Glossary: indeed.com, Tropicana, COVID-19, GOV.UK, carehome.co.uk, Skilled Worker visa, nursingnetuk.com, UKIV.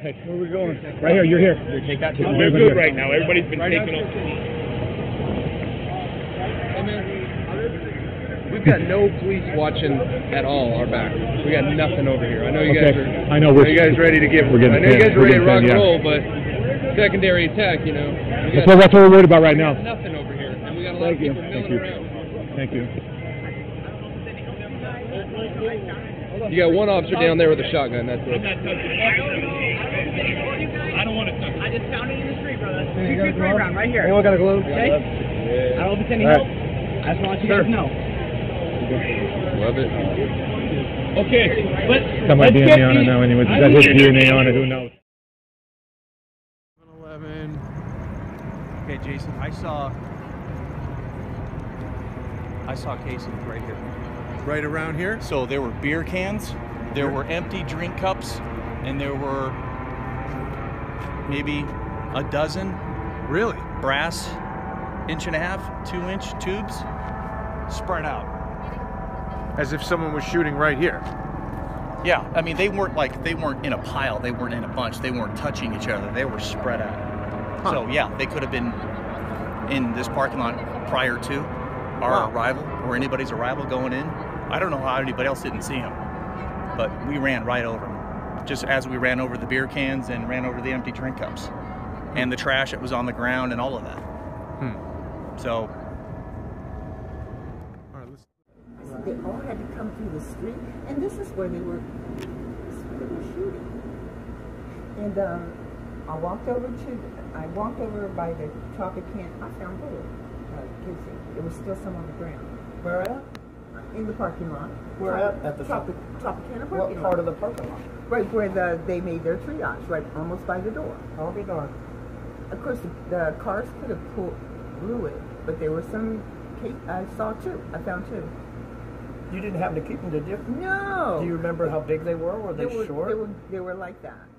Hey, where are we going? Right here, you're here. Take that. We're good right now. Everybody's been taken off. Hey, man. We've got no police watching at all our back. We got nothing over here. I know you guys are. I know you guys ready to give. I know you guys are ready to rock and roll, but secondary attack, you know. That's what we're worried about right now. We got nothing over here, and we got a lot of people milling around. Thank you. You got one officer down there with a shotgun, that's it. I don't want to touch it. I just found it in the street, brother. 223 round, right here. Anyone got a glove? Okay? Yeah. I don't know if it's any help. Right. I just want you guys to know. Love it. Okay, let's get DNA on it now anyway. That his DNA on it, who knows? 11. Okay, Jason, I saw cases right here. Right around here? So there were beer cans, there were empty drink cups, and there were maybe a dozen brass 1.5-inch, 2-inch tubes spread out. As if someone was shooting right here. Yeah, I mean they weren't in a pile, they weren't in a bunch, they weren't touching each other, they were spread out. Huh. So yeah, they could have been in this parking lot prior to our arrival or anybody's arrival going in. I don't know how anybody else didn't see him, but we ran right over him, just as we ran over the beer cans and ran over the empty drink cups and the trash that was on the ground and all of that. So they all had to come through the street, and this is where they were shooting. And I walked over by the Tropicana. I found kids. It was still some on the ground. Where at? In the parking lot. Where at the Tropicana parking lot. What part of the parking lot? Right where they made their triage, right almost by the door. All the door. Of course, the cars could have pulled through it, but there were some. I saw two. I found two. You didn't happen to keep them to different? No. Do you remember how big they were? Were they short? They were like that.